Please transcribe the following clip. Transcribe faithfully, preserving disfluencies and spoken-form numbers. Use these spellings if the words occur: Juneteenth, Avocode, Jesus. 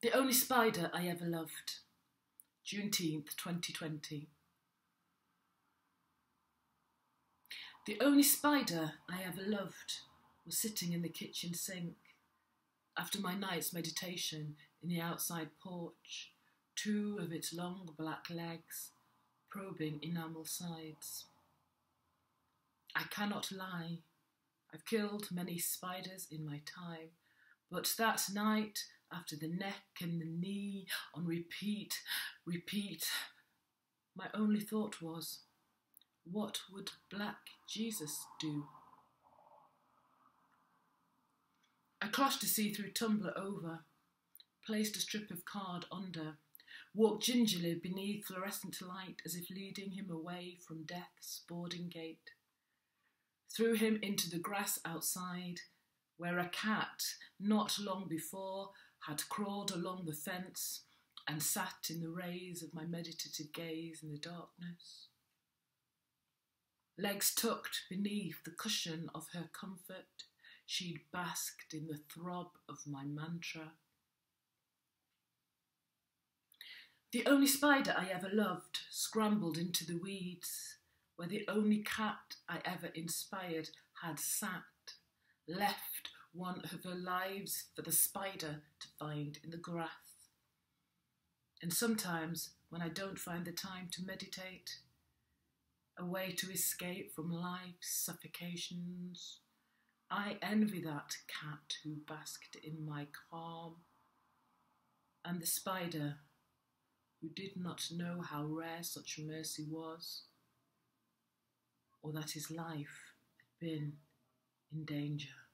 The only spider I ever loved. Juneteenth, twenty twenty. The only spider I ever loved was sitting in the kitchen sink after my night's meditation in the outside porch, two of its long black legs probing enamel sides. I cannot lie, I've killed many spiders in my time, but that night, after the neck and the knee, on repeat, repeat, my only thought was, what would Black Jesus do? I clashed a see-through tumbler over, placed a strip of card under, walked gingerly beneath fluorescent light as if leading him away from death's boarding gate, threw him into the grass outside, where a cat, not long before, had crawled along the fence and sat in the rays of my meditative gaze in the darkness. Legs tucked beneath the cushion of her comfort, she'd basked in the throb of my mantra. The only spider I ever loved scrambled into the weeds, where the only cat I ever inspired had sat, left one of her lives for the spider to find in the grass. And sometimes, when I don't find the time to meditate, a way to escape from life's suffocations, I envy that cat who basked in my calm, and the spider who did not know how rare such mercy was, or that his life had been in danger.